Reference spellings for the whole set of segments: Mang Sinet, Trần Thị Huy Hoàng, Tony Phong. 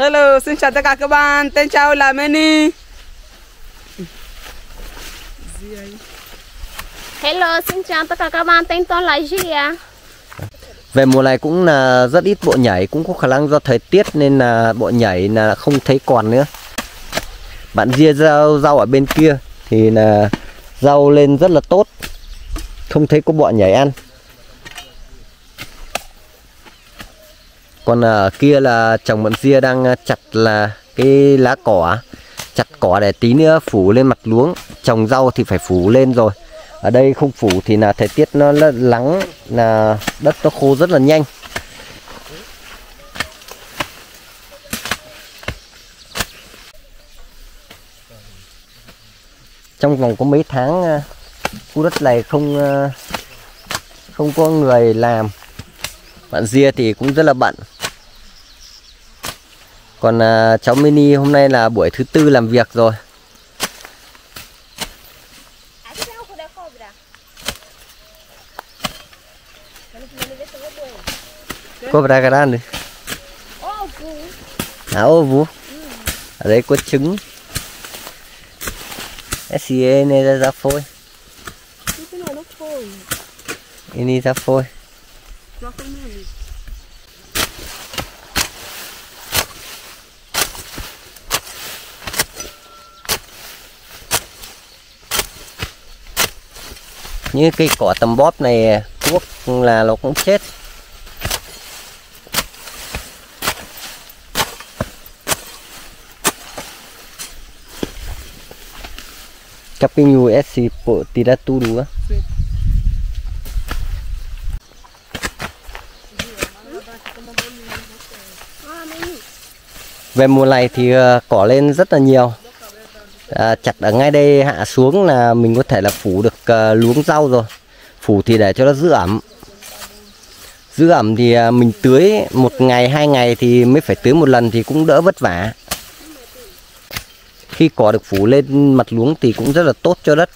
Hello, xin chào tất cả các bạn. Tên cháu là Manny. Hello, xin chào tất cả các bạn. Tên tôi là Gia. Về mùa này cũng là rất ít bộ nhảy, cũng có khả năng do thời tiết nên là bộ nhảy là không thấy còn nữa. Bạn Gia rau ở bên kia thì là rau lên rất là tốt, không thấy có bộ nhảy ăn. Còn ở kia là chồng bạn Gia đang chặt là cái lá cỏ, chặt cỏ để tí nữa phủ lên mặt luống. Trồng rau thì phải phủ lên rồi, ở đây không phủ thì là thời tiết nó lắng, là đất nó khô rất là nhanh. Trong vòng có mấy tháng khu đất này không có người làm. Bạn Gia thì cũng rất là bận. Còn cháu Mini hôm nay là buổi thứ tư làm việc rồi. Cobra grande. À, ovo. Ở đây có trứng. Esse này já foi. Ini já foi. Như cây cỏ tầm bóp này thuốc là nó cũng chết. Capinho esse pô tira tudo. Về mùa này thì cỏ lên rất là nhiều. Chặt ở ngay đây hạ xuống là mình có thể là phủ được luống rau rồi. Phủ thì để cho nó giữ ẩm. Giữ ẩm thì mình tưới một ngày hai ngày thì mới phải tưới một lần thì cũng đỡ vất vả. Khi cỏ được phủ lên mặt luống thì cũng rất là tốt cho đất.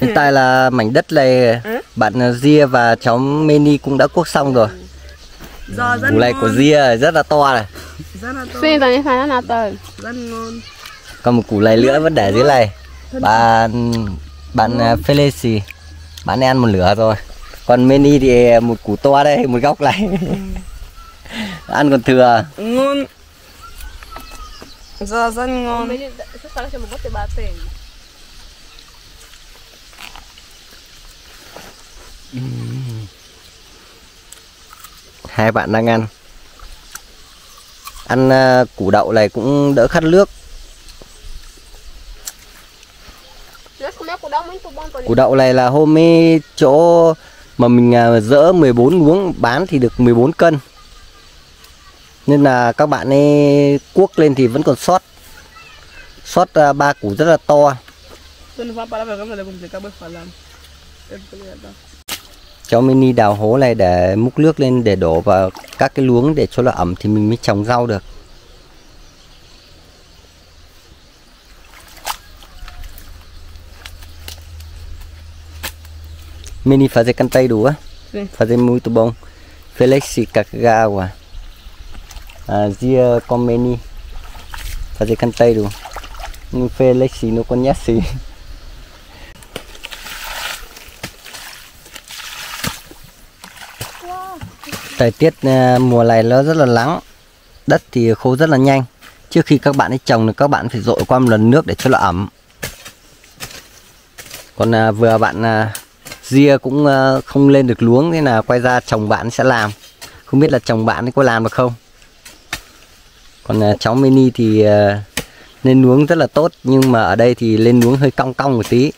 Hiện tại là mảnh đất này bạn Gia và cháu Mini cũng đã cuốc xong rồi. Củ này của Gia rất là to này. Còn một củ này nữa vẫn để dưới này. Bạn Felici, bạn ăn một lửa rồi. Còn Mini thì một củ to đây, một góc này. Ăn còn thừa. Ngon. Rất ngon. Hai bạn đang ăn củ đậu này cũng đỡ khát nước. Củ đậu này là hôm ấy chỗ mà mình dỡ 14 luống bán thì được 14 cân. Nên là các bạn ấy cuốc lên thì vẫn còn sót 3 củ rất là to. Cháu Mini đào hố này để múc nước lên để đổ vào các cái luống để cho nó ẩm thì mình mới trồng rau được. Mini fazer cantadura, fazer muito bom. Feliz cacau. Gia con Mini fazer cantadura. Feliz no conhece. Thời tiết mùa này nó rất là nắng, đất thì khô rất là nhanh. Trước khi các bạn ấy trồng thì các bạn phải dội qua một lần nước để cho nó ẩm. Còn vừa bạn Gia cũng không lên được luống nên là quay ra chồng bạn sẽ làm. Không biết là chồng bạn ấy có làm được không. Còn cháu mini thì lên uống rất là tốt, nhưng mà ở đây thì lên uống hơi cong cong một tí.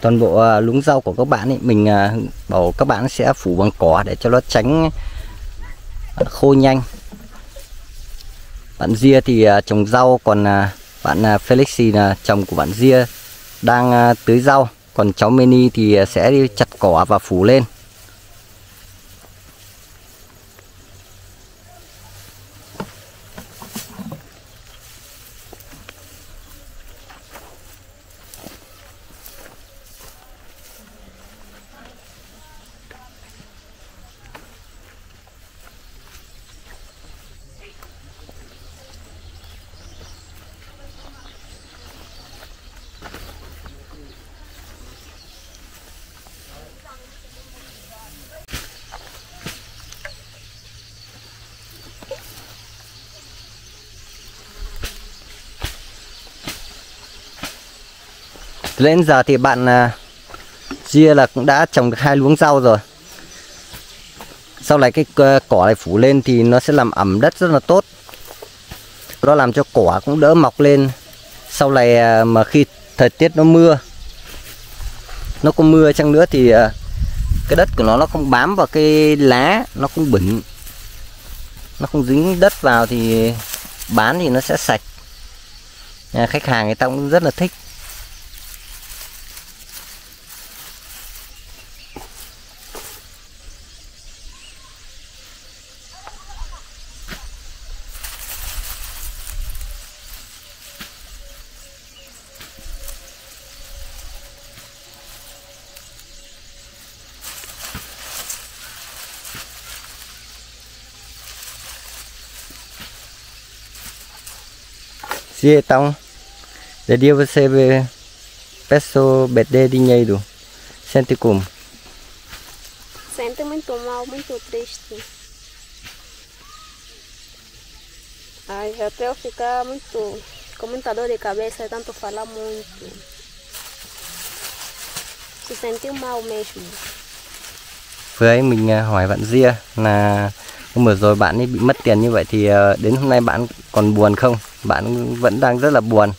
Toàn bộ luống rau của các bạn ấy, mình bảo các bạn sẽ phủ bằng cỏ để cho nó tránh khô nhanh. Bạn Dia thì trồng rau, còn bạn Felixi là chồng của bạn Dia đang tưới rau. Còn cháu Mini thì sẽ đi chặt cỏ và phủ lên. Đến giờ thì bạn Dia là cũng đã trồng được 2 luống rau rồi. Sau này cái cỏ này phủ lên thì nó sẽ làm ẩm đất rất là tốt. Nó làm cho cỏ cũng đỡ mọc lên. Sau này mà khi thời tiết nó mưa, nó có mưa chăng nữa thì cái đất của nó không bám vào cái lá, nó không bẩn, nó không dính đất vào thì bán thì nó sẽ sạch. Khách hàng người ta cũng rất là thích. Dia tông để dia với xe về peso bệt đê đi nhây đủ senti cùng senti muito mal muito triste ai até eu ficar muito com muita dor de cabeça tanto falar muito se sentiu mal mesmo. Vừa ấy mình hỏi bạn Dia là hôm vừa rồi bạn ấy bị mất tiền như vậy thì đến hôm nay bạn còn buồn không? Bạn vẫn đang rất là buồn.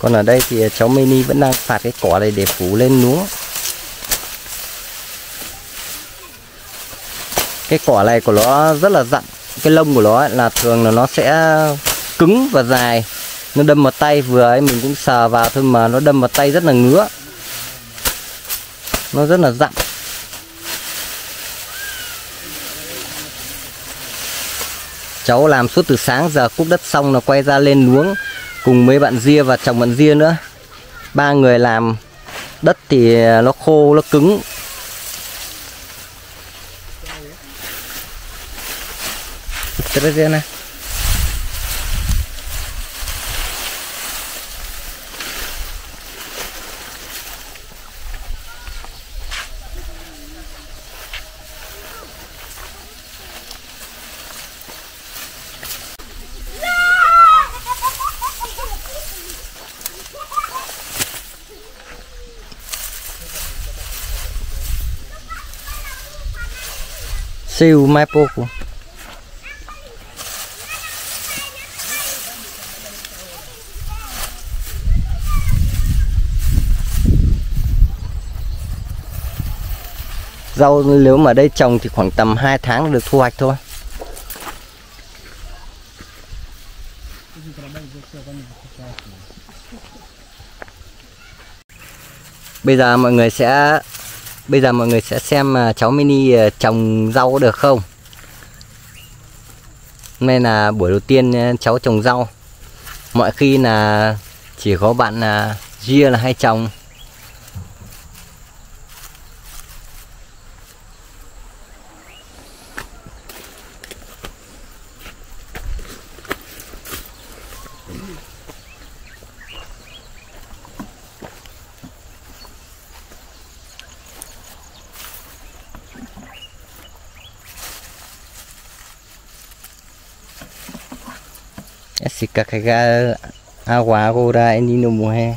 Còn ở đây thì cháu Mini vẫn đang phạt cái cỏ này để phủ lên luống. Cái cỏ này của nó rất là dặn. Cái lông của nó là thường là nó sẽ cứng và dài. Nó đâm vào tay, vừa ấy mình cũng sờ vào thôi mà nó đâm vào tay rất là ngứa. Nó rất là dặn. Cháu làm suốt từ sáng giờ cúp đất xong là quay ra lên luống cùng mấy bạn Dia và chồng bạn Dia nữa. 3 người làm đất thì nó khô, nó cứng. Rất dễ này. siêu Maipo của rau nếu mà đây trồng thì khoảng tầm 2 tháng được thu hoạch thôi. Bây giờ mọi người sẽ xem cháu Mini trồng rau có được không. Hôm nay là buổi đầu tiên cháu trồng rau. Mọi khi là chỉ có bạn Gia là hay trồng. Sì cà cà agua gora enino mùa hè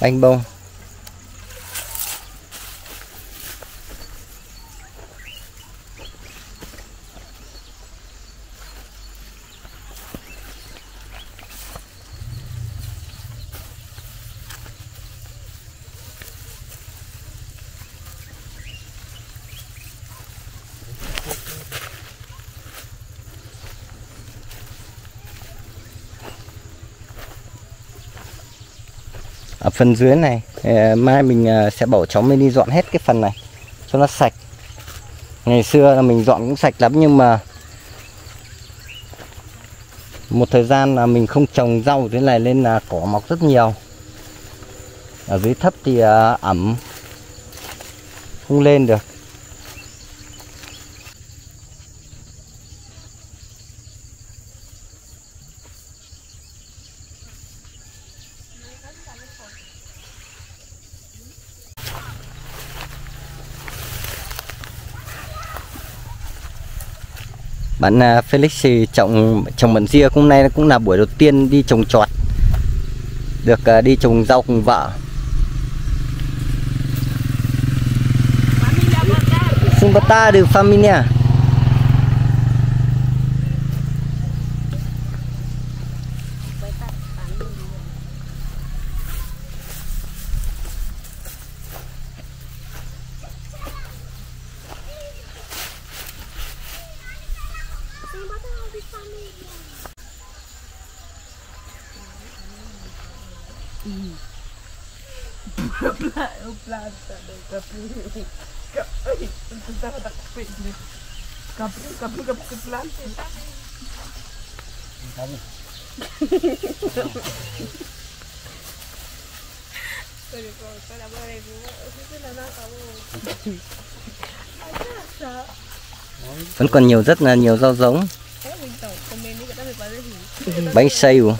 bánh bông. Ở phần dưới này mai mình sẽ bảo cháu Mini dọn hết cái phần này cho nó sạch. Ngày xưa là mình dọn cũng sạch lắm, nhưng mà một thời gian là mình không trồng rau thế này nên là cỏ mọc rất nhiều. Ở dưới thấp thì ẩm không lên được. Bạn Felix trồng mận ria, hôm nay cũng là buổi đầu tiên đi trồng trọt, được đi trồng rau cùng vợ. Xin bắt ta được Familia. Vẫn còn nhiều, rất là nhiều rau giống. Bánh xay của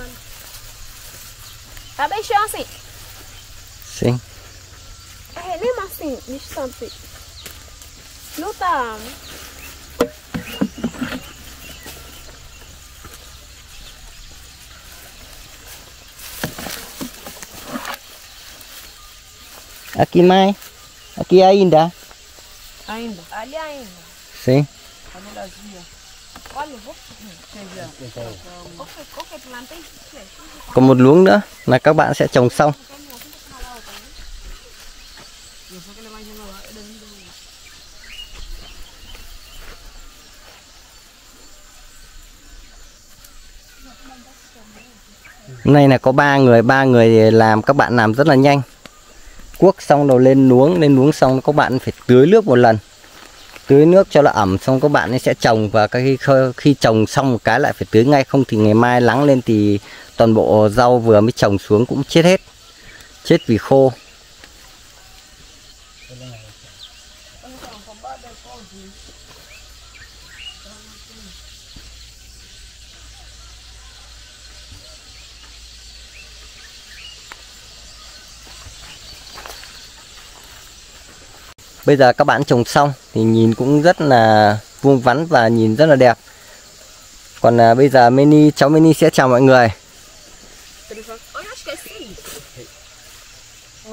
bánh xay xinh. Aqui mais, aqui ainda. Ainda. Ali ainda. Sim. Còn một luống nữa là các bạn sẽ trồng xong. Hôm nay là có ba người làm, các bạn làm rất là nhanh. Cuốc xong đầu lên luống xong các bạn phải tưới nước một lần. Tưới nước cho nó ẩm xong các bạn sẽ trồng, và khi trồng xong một cái lại phải tưới ngay, không thì ngày mai nắng lên thì toàn bộ rau vừa mới trồng xuống cũng chết hết. Chết vì khô. Bây giờ các bạn trồng xong thì nhìn cũng rất là vuông vắn và nhìn rất là đẹp. Còn bây giờ cháu Mini sẽ chào mọi người.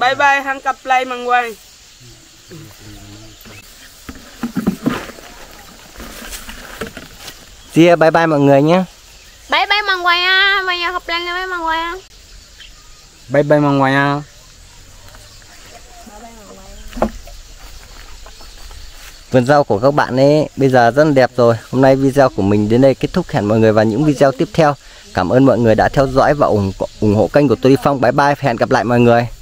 Bye bye hang cặp play mang quay. See ya, bye bye mọi người nhé. Bye bye mọi người à. Bây giờ học lên bye mọi người à. Bye bye mọi người à. Vườn rau của các bạn ấy bây giờ rất là đẹp rồi. Hôm nay video của mình đến đây kết thúc. Hẹn mọi người vào những video tiếp theo. Cảm ơn mọi người đã theo dõi và ủng hộ kênh của Tony Phong. Bye bye, hẹn gặp lại mọi người.